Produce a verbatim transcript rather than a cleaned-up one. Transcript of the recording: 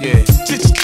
Yeah.